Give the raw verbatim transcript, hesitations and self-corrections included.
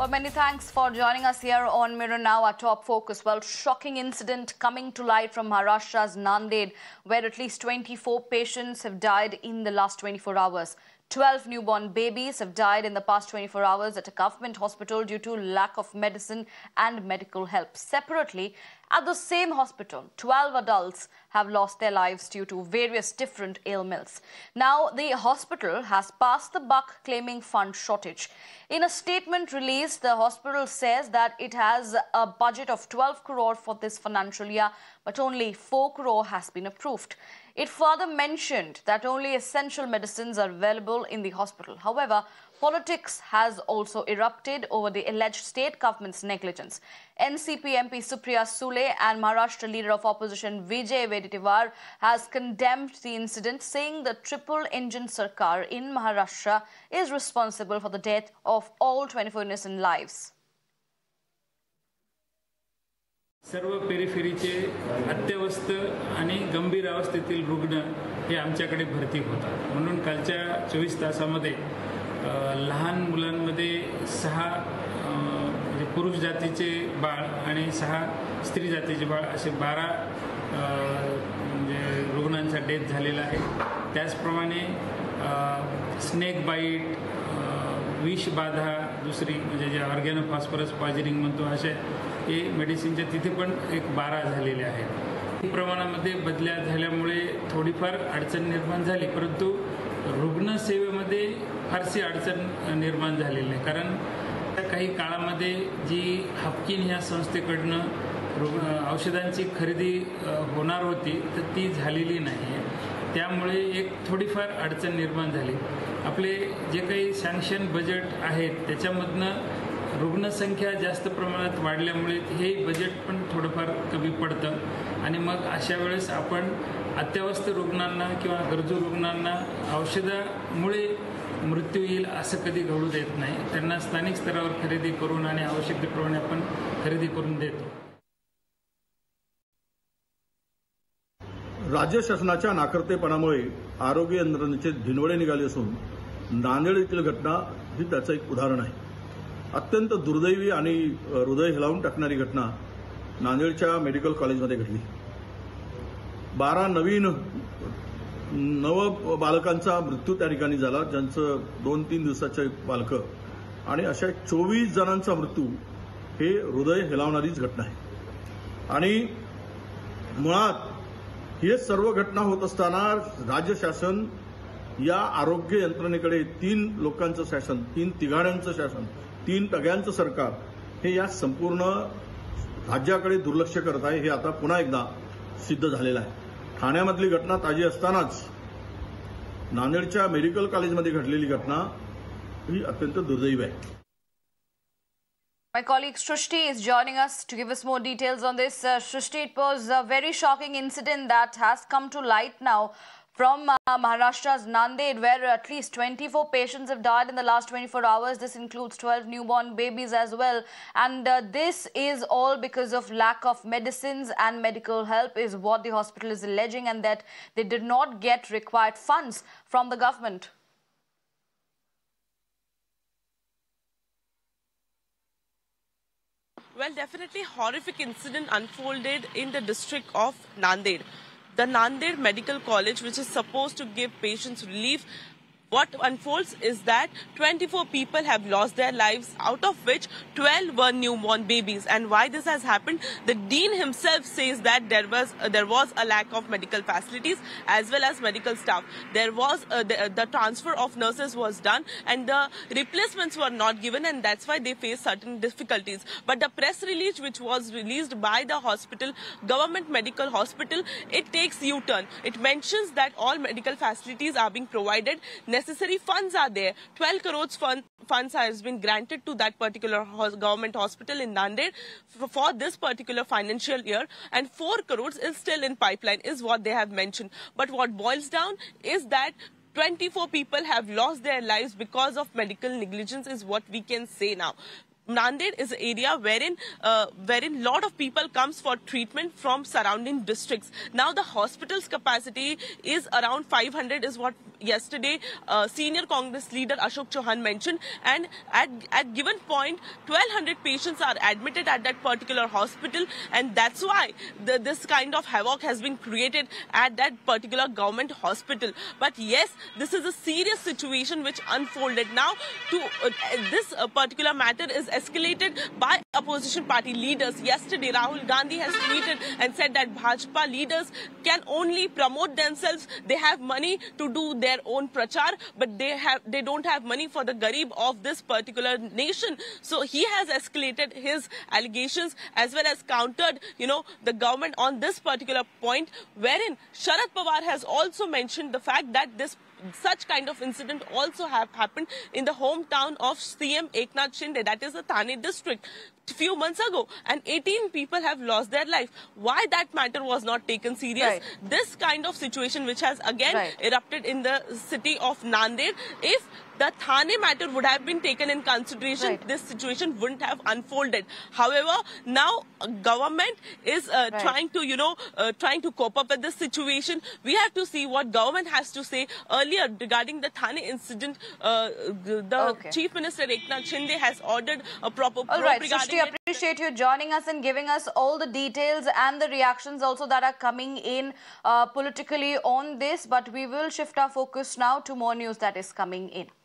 Well, many thanks for joining us here on Mirror Now. Our top focus, well, shocking incident coming to light from Maharashtra's Nanded, where at least twenty-four patients have died in the last twenty-four hours. twelve newborn babies have died in the past twenty-four hours at a government hospital due to lack of medicine and medical help. Separately, at the same hospital, twelve adults have lost their lives due to various different ailments. Now, the hospital has passed the buck, claiming fund shortage. In a statement released, the hospital says that it has a budget of twelve crore for this financial year, but only four crore has been approved. It further mentioned that only essential medicines are available in the hospital. However, politics has also erupted over the alleged state government's negligence. N C P M P Supriya Sule and Maharashtra leader of opposition Vijay Veditivar has condemned the incident, saying the triple-engine Sarkar in Maharashtra is responsible for the death of all twenty-four innocent lives. सर्व पेरिफेरीचे अत्यवस्थ आणि गंभीर अवस्थेतील रुग्ण हे आमच्याकडे भरती होतात म्हणून कालच्या चोवीस तासामध्ये लहान मुलांमध्ये सहा पुरुष जातीचे बाळ आणि सहा स्त्री जातीचे बाळ असे बारा रुग्णांचा डेथ झालेला आहे त्याचप्रमाणे स्नेक बाईट विष बाधा दुसरी म्हणजे जे ऑर्गॅनो फॉस्फरस पॉइझनिंग म्हणतो असे ये मेडिसिन चे तिथे पण एक बारा झालेले आहेत प्रमाणामध्ये बदल्या झाल्यामुळे थोडीफार अडचण निर्माण झाली परंतु रुग्ण सेवेमध्ये फारशी अडचण निर्माण झालेली नाही कारण काही काळामध्ये जी हपकिन या संस्थेकडून औषधांची खरेदी होणार होती तर ती झालेली नाही त्यामुळे एक थोडीफार अडचण निर्माण झाली आपले जे काही सॅंक्शन बजेट आहेत त्याच्यामधून रुग्ण संख्या जास्त प्रमाणात वाढल्यामुळे हे बजेट पण थोडंफार कमी पडतं आणि मग अशा वेळेस आपण अत्यवस्थ रुग्णांना किंवा गरजू रुग्णांना औषधामुळे मृत्यू येईल असं कधी घडू देत नाही त्यांना स्थानिक स्तरावर खरेदी करून आणि आवश्यकतेप्रमाणे आपण खरेदी करून देतो राज्य शासनाच्या नाकर्तेपणामुळे आरोग्य यंत्रणेचे धिनवडे निघाले असून नांदेड येथील घटना ही त्याचं एक उदाहरण आहे अत्यंत दुर्दैवी आणि हृदय हिलावून टाकणारी घटना नांदेडच्या मेडिकल कॉलेजमध्ये घडली बारा नवीन नव बालकांचा मृत्यू त्या ठिकाणी झाला ज्यांचं दोन तीन दिवसाचे बालकं आणि अशा चोवीस जणांचा मृत्यू हे हृदय हिलावणारीच घटना आहे आणि मुळात ही सर्व घटना होत असताना राज्य शासन या आरोग्य यंत्रणेकडे तीन लोकांचं शासन तीन तिघाड्यांचं शासन तीन टग्यांचं सरकार हे या संपूर्ण राज्याकडे दुर्लक्ष करत आहे हे आता पुन्हा एकदा सिद्ध झालेलं आहे ठाण्यामधली घटना ताजी असतानाच नांदेडच्या मेडिकल कॉलेजमध्ये घडलेली घटना ही अत्यंत दुर्दैवी आहे My colleague Srishti is joining us to give us more details on this. Uh, Srishti, it was a very shocking incident that has come to light now from uh, Maharashtra's Nanded, where at least twenty-four patients have died in the last twenty-four hours. This includes twelve newborn babies as well. And uh, this is all because of lack of medicines and medical help is what the hospital is alleging, and that they did not get required funds from the government. Well, definitely horrific incident unfolded in the district of Nanded. The Nandir Medical College, which is supposed to give patients relief, what unfolds is that twenty-four people have lost their lives, out of which twelve were newborn babies. And why this has happened, the dean himself says that there was uh, there was a lack of medical facilities as well as medical staff. There was uh, the, the transfer of nurses was done and the replacements were not given, and that's why they face certain difficulties. But the press release which was released by the hospital, government medical hospital, it takes U-turn. It mentions that all medical facilities are being provided. Necessary funds are there. twelve crores fund, funds has been granted to that particular ho government hospital in Nanded for this particular financial year, and four crores is still in pipeline is what they have mentioned. But what boils down is that twenty-four people have lost their lives because of medical negligence is what we can say now. Nanded is an area wherein uh, wherein lot of people comes for treatment from surrounding districts. Now the hospital's capacity is around five hundred is what yesterday uh, senior Congress leader Ashok Chauhan mentioned, and at, at given point twelve hundred patients are admitted at that particular hospital, and that's why the, this kind of havoc has been created at that particular government hospital. But yes, this is a serious situation which unfolded now to uh, this uh, particular matter is escalated by opposition party leaders. Yesterday Rahul Gandhi has tweeted and said that Bhajpa leaders can only promote themselves. They have money to do their own prachar, but they have they don't have money for the garib of this particular nation. So he has escalated his allegations as well as countered, you know, the government on this particular point, wherein Sharad Pawar has also mentioned the fact that this such kind of incident also have happened in the hometown of C M Eknath Shinde, that is the Thane district, few months ago, and eighteen people have lost their life. Why that matter was not taken serious? Right. This kind of situation which has again right. erupted in the city of Nanded, if the Thane matter would have been taken in consideration, right. this situation wouldn't have unfolded. However, now government is uh, right. trying to, you know, uh, trying to cope up with this situation. We have to see what government has to say. Earlier, regarding the Thane incident, uh, the okay. Chief Minister Eknath Shinde has ordered a proper probe right. regarding. We appreciate you joining us and giving us all the details and the reactions also that are coming in uh, politically on this. But we will shift our focus now to more news that is coming in.